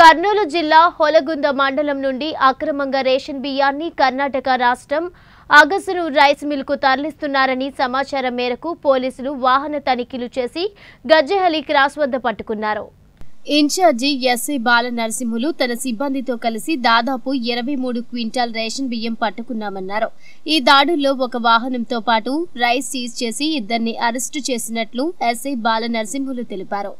కర్నూలు జిల్లా హొళగుంద మండలం నుండి అక్రమంగా రేషన్ బియ్యాన్ని కర్ణాటక రాష్ట్రం అగసరు రైస్ మిల్కు తరలిస్తున్నారని సమాచారం మేరకు పోలీసులు వాహన తనిఖీలు చేసి గజ్జెహల్లి క్రాస్ వద్ద పట్టుకున్నారు. ఇన్ఛార్జి ఎస్ఐ బాల నరసింహులు తన సిబ్బందితో కలిసి దాదాపు 23 క్వింటాల్ రేషన్ బియ్యం పట్టుకున్నామన్నారు. ఈ దాడుల్లో ఒక వాహనంతో పాటు రైస్ సీజ్ చేసి ఇద్దరిని అరెస్టు చేసినట్లు ఎస్ఐ బాల నరసింహులు తెలిపారు.